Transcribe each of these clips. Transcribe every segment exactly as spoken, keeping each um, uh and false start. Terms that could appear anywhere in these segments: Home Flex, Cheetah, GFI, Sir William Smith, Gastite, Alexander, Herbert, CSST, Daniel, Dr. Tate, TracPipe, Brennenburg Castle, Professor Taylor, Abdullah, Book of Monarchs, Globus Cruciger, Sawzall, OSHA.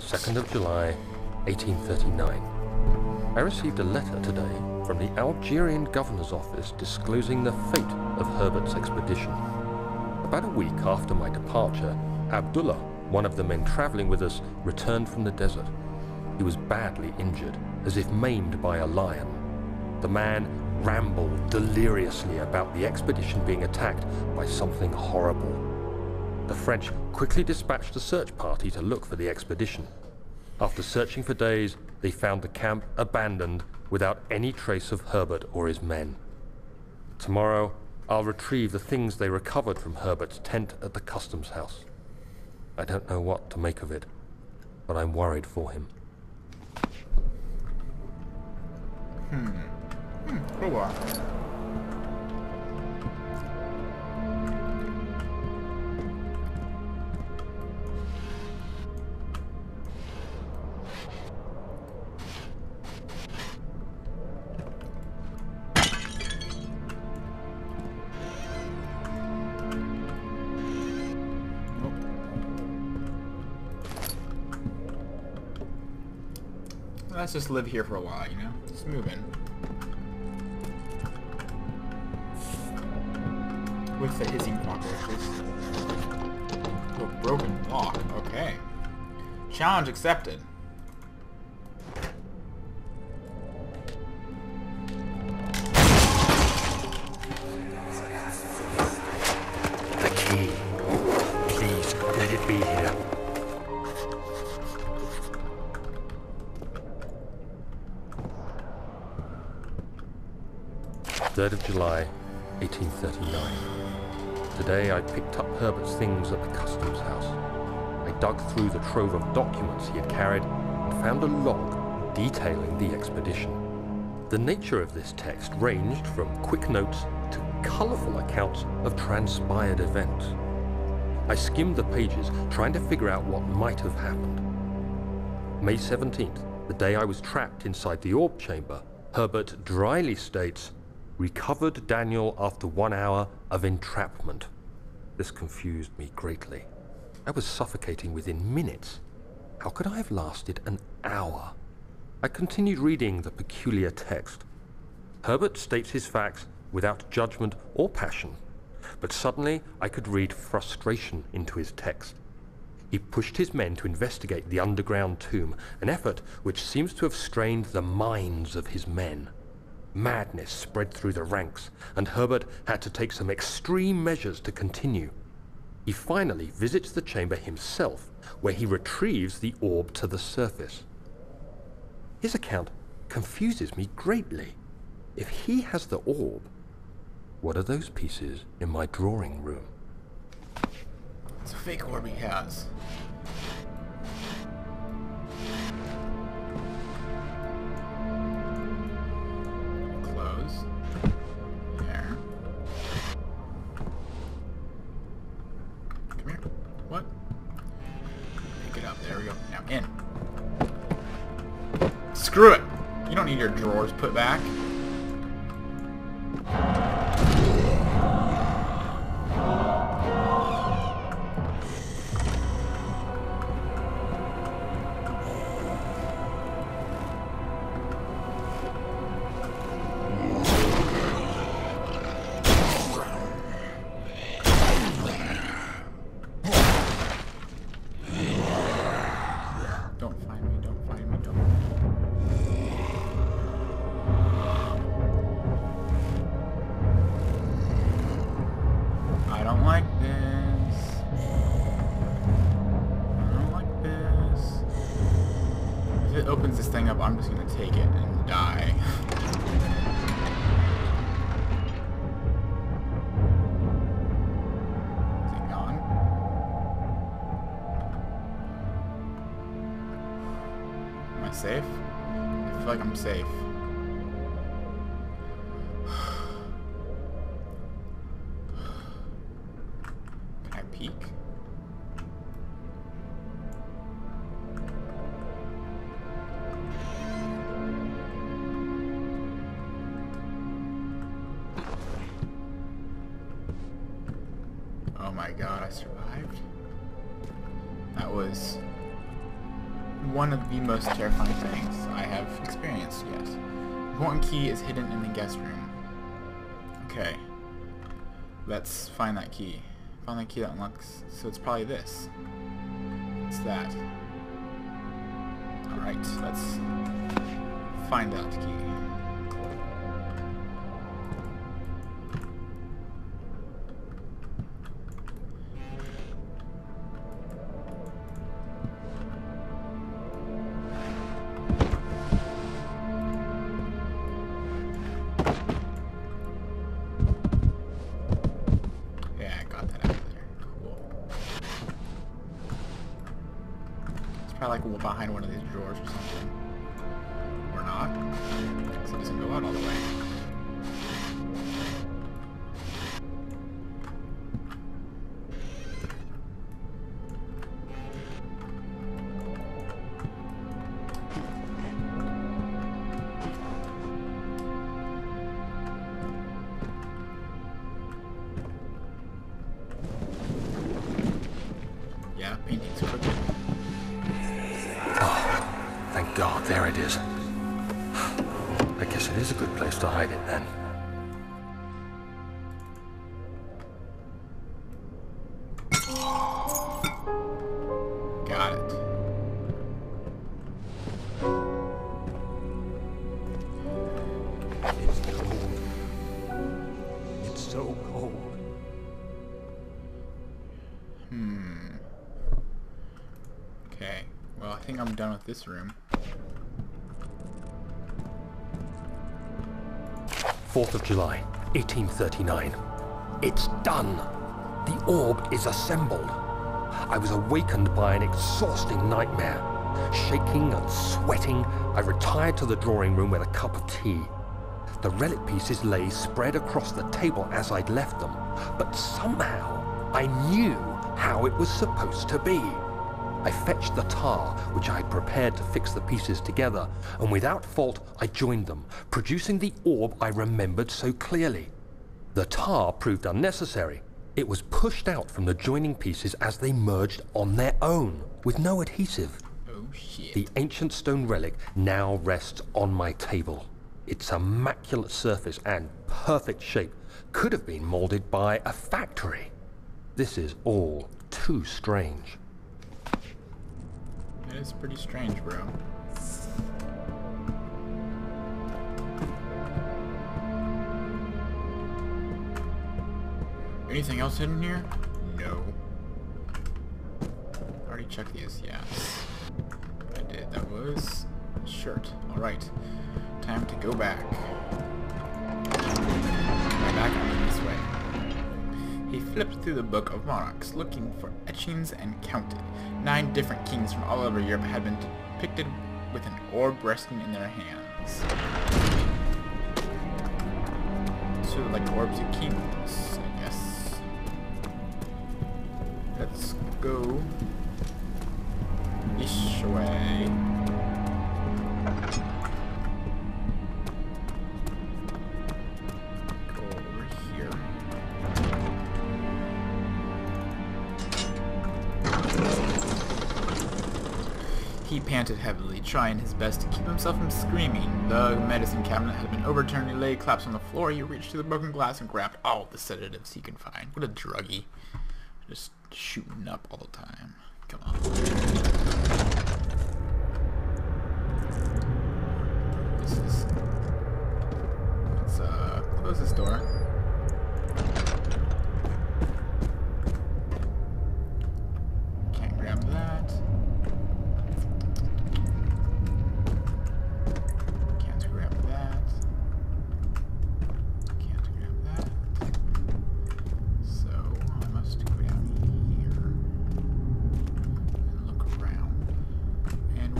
second of July, eighteen thirty-nine. I received a letter today from the Algerian governor's office disclosing the fate of Herbert's expedition. About a week after my departure, Abdullah, one of the men traveling with us, returned from the desert. He was badly injured, as if maimed by a lion. The man rambled deliriously about the expedition being attacked by something horrible. The French quickly dispatched a search party to look for the expedition. After searching for days, they found the camp abandoned without any trace of Herbert or his men. Tomorrow, I'll retrieve the things they recovered from Herbert's tent at the customs house. I don't know what to make of it, but I'm worried for him. Hmm. Hmm, próba. Let's just live here for a while, you know? Just move in. With the hissing block, actually. Oh, broken block. Okay. Challenge accepted. The key. Please, let it be here. third of July, eighteen thirty-nine. Today I picked up Herbert's things at the customs house. I dug through the trove of documents he had carried and found a log detailing the expedition. The nature of this text ranged from quick notes to colorful accounts of transpired events. I skimmed the pages, trying to figure out what might have happened. May seventeenth, the day I was trapped inside the orb chamber, Herbert dryly states, "Recovered Daniel after one hour of entrapment." This confused me greatly. I was suffocating within minutes. How could I have lasted an hour? I continued reading the peculiar text. Herbert states his facts without judgment or passion, but suddenly I could read frustration into his text. He pushed his men to investigate the underground tomb, an effort which seems to have strained the minds of his men. Madness spread through the ranks, and Herbert had to take some extreme measures to continue. He finally visits the chamber himself, where he retrieves the orb to the surface. His account confuses me greatly. If he has the orb, what are those pieces in my drawing room? It's a fake orb he has. Screw it! You don't need your drawers put back. Opens this thing up, I'm just gonna take it and die. Is it gone? Am I safe? I feel like I'm safe. Can I peek? Oh my god, I survived. That was one of the most terrifying things I have experienced, yes. The important key is hidden in the guest room. Okay. Let's find that key. Find that key that unlocks... So it's probably this. It's that. Alright, let's find that key. Probably like behind one of these drawers or something. Or not. Because it doesn't go out all the way. Yeah, painting's crooked. God, there it is. I guess it is a good place to hide it then. Got it. It's cold. It's so cold. Hmm. Okay. Well, I think I'm done with this room. fourth of July, eighteen thirty-nine. It's done! The orb is assembled. I was awakened by an exhausting nightmare. Shaking and sweating, I retired to the drawing room with a cup of tea. The relic pieces lay spread across the table as I'd left them, but somehow I knew how it was supposed to be. I fetched the tar, which I had prepared to fix the pieces together, and without fault I joined them, producing the orb I remembered so clearly. The tar proved unnecessary. It was pushed out from the joining pieces as they merged on their own, with no adhesive. Oh, shit. The ancient stone relic now rests on my table. Its immaculate surface and perfect shape could have been molded by a factory. This is all too strange. That is pretty strange, bro. Anything else hidden here? No. I already checked these, yeah. I did. That was a shirt. Alright. Time to go back. Right back on this way. He flipped through the Book of Monarchs, looking for etchings and counted. Nine different kings from all over Europe had been depicted with an orb resting in their hands. So, like, orbs of kings, I guess. Let's go this way. He panted heavily, trying his best to keep himself from screaming. The medicine cabinet had been overturned. He lay collapsed on the floor. He reached through the broken glass and grabbed all the sedatives he could find. What a druggie. Just shooting up all the time. Come on. This is... Let's uh, close this door. Can't grab that.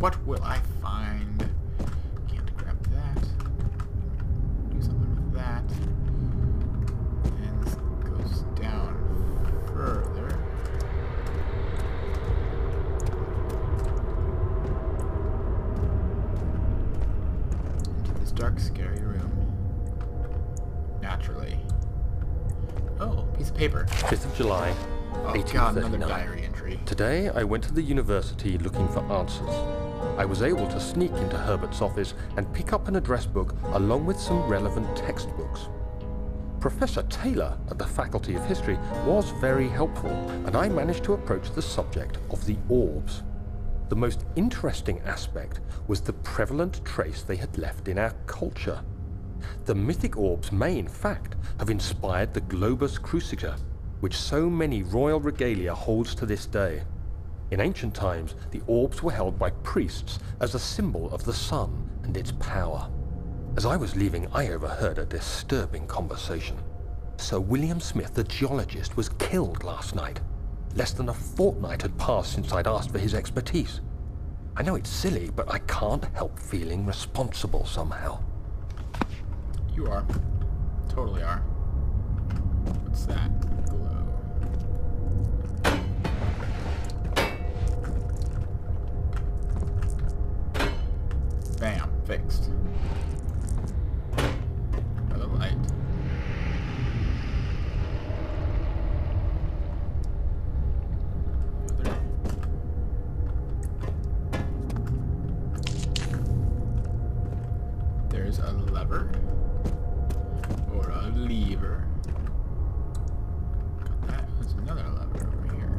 What will I find? Can't grab that. Do something with that. And this goes down further. Into this dark, scary room. Naturally. Oh, piece of paper. fifth of July, eighteen thirty-nine. Oh god, another diary entry. country. Today, I went to the university looking for answers. I was able to sneak into Herbert's office and pick up an address book along with some relevant textbooks. Professor Taylor at the Faculty of History was very helpful, and I managed to approach the subject of the orbs. The most interesting aspect was the prevalent trace they had left in our culture. The mythic orbs may, in fact, have inspired the Globus Cruciger, which so many royal regalia holds to this day. In ancient times, the orbs were held by priests as a symbol of the sun and its power. As I was leaving, I overheard a disturbing conversation. Sir William Smith, the geologist, was killed last night. Less than a fortnight had passed since I'd asked for his expertise. I know it's silly, but I can't help feeling responsible somehow. You are. Totally are. What's that? Glow. Bam. Fixed. Another light. There's a lever. Or a lever. Got that. There's another lever over here.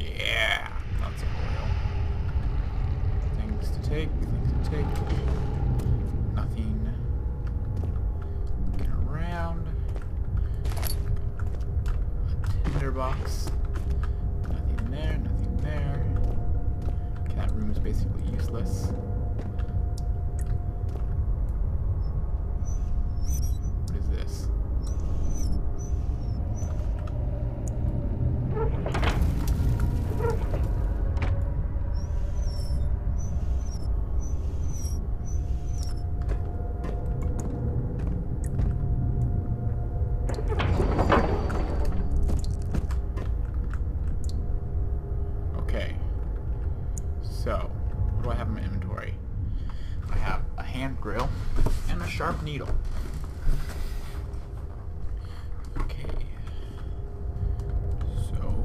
Yeah! Lots of oil. Things to take, things to take. Box. Nothing there, nothing there. Okay, that room is basically useless. What is this? Needle. Okay. So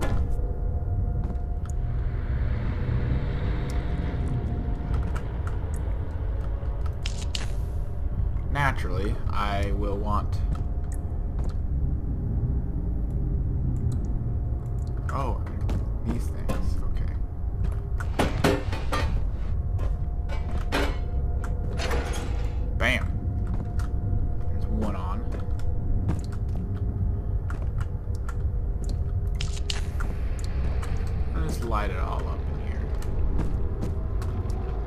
naturally, I will want. Oh, these things. Okay. Light it all up in here.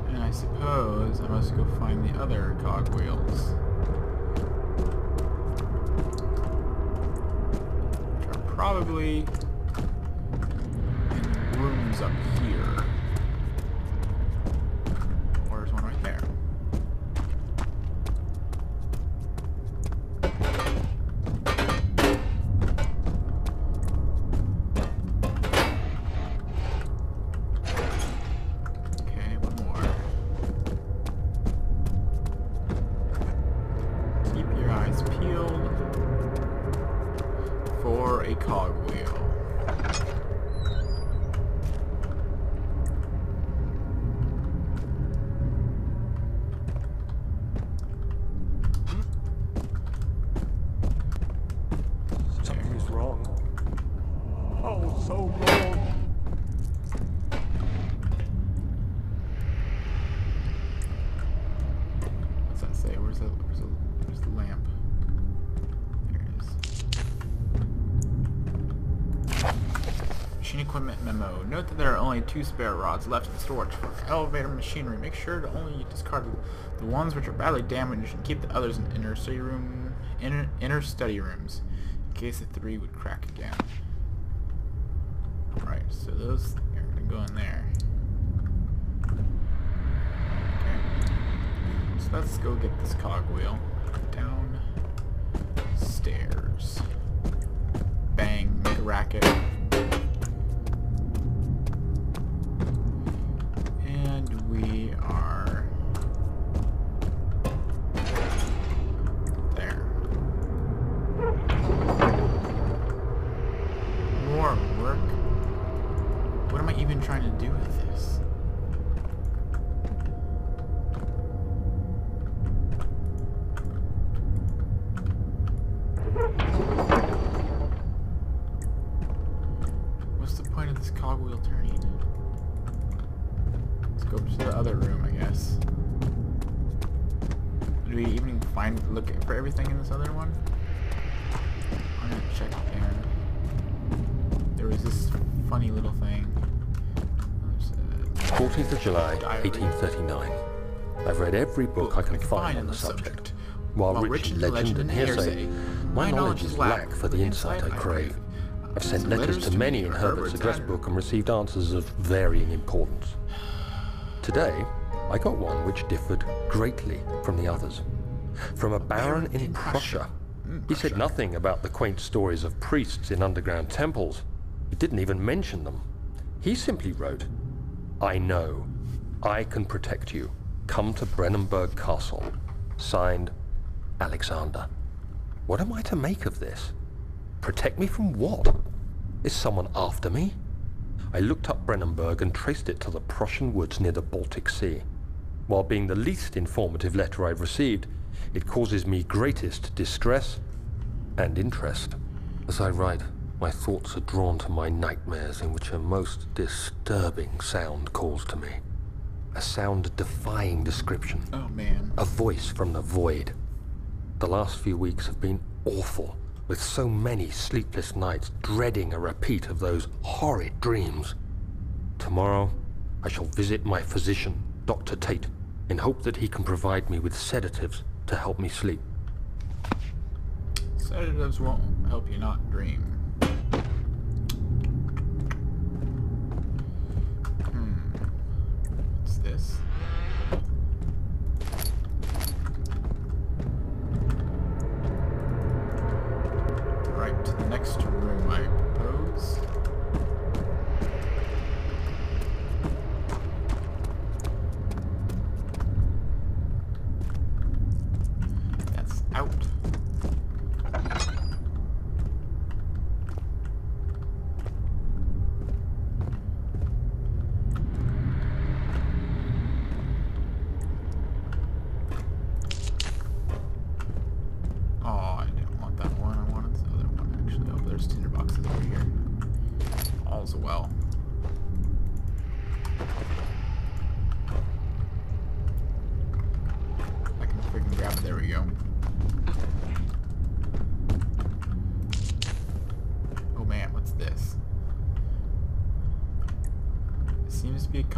And I suppose I must go find the other cogwheels. Which are probably in rooms up here. Or there's one right there. Equipment memo. Note that there are only two spare rods left in storage for elevator machinery. Make sure to only discard the ones which are badly damaged and keep the others in inner study room, inner, inner study rooms, in case the three would crack again. Alright, so those are going to go in there. Okay. So let's go get this cogwheel. Downstairs. Bang. Make a racket. And we are there. More work. What am I even trying to do with this? eighteen thirty-nine. I've read every book I can find on the subject. While rich in legend and hearsay, my knowledge is lack for the insight I crave. I've sent letters to many in Herbert's address book and received answers of varying importance. Today, I got one which differed greatly from the others. From a baron in Prussia. He said nothing about the quaint stories of priests in underground temples. He didn't even mention them. He simply wrote, "I know. I can protect you. Come to Brennenburg Castle." Signed, Alexander. What am I to make of this? Protect me from what? Is someone after me? I looked up Brennenburg and traced it to the Prussian woods near the Baltic Sea. While being the least informative letter I've received, it causes me greatest distress and interest. As I write, my thoughts are drawn to my nightmares in which a most disturbing sound calls to me. A sound defying description. Oh, man. A voice from the void. The last few weeks have been awful, with so many sleepless nights dreading a repeat of those horrid dreams. Tomorrow, I shall visit my physician, Doctor Tate, in hope that he can provide me with sedatives to help me sleep. Sedatives won't help you not dream. This. Right to the next room, I suppose. That's out.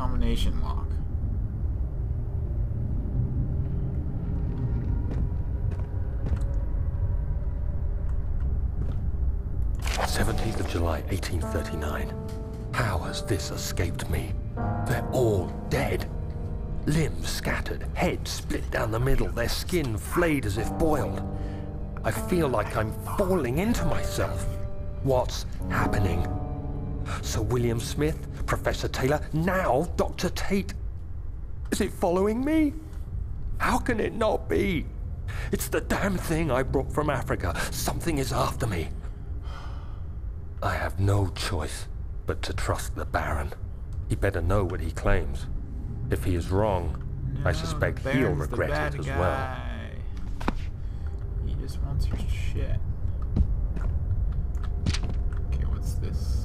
Combination lock. seventeenth of July, eighteen thirty-nine. How has this escaped me? They're all dead. Limbs scattered, head split down the middle, their skin flayed as if boiled. I feel like I'm falling into myself. What's happening? Sir William Smith, Professor Taylor, now Doctor Tate. Is it following me? How can it not be? It's the damn thing I brought from Africa. Something is after me. I have no choice but to trust the Baron. He better know what he claims. If he is wrong, no, I suspect he'll regret it as well. He just wants your shit. Okay, what's this?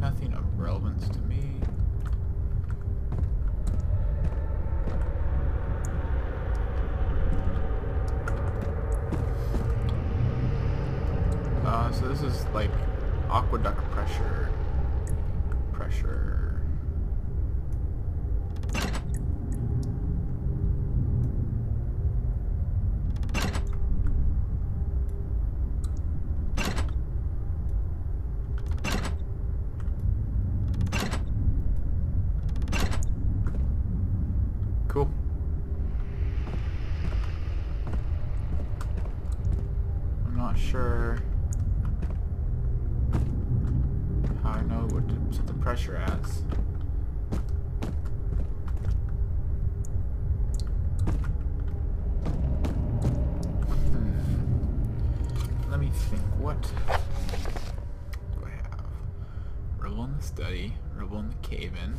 Nothing of relevance to me. Uh, so this is like aqueduct pressure. Pressure. Sure. what to put the pressure as. Hmm. Let me think. What do I have? Rebel in the study. Rebel in the cave-in.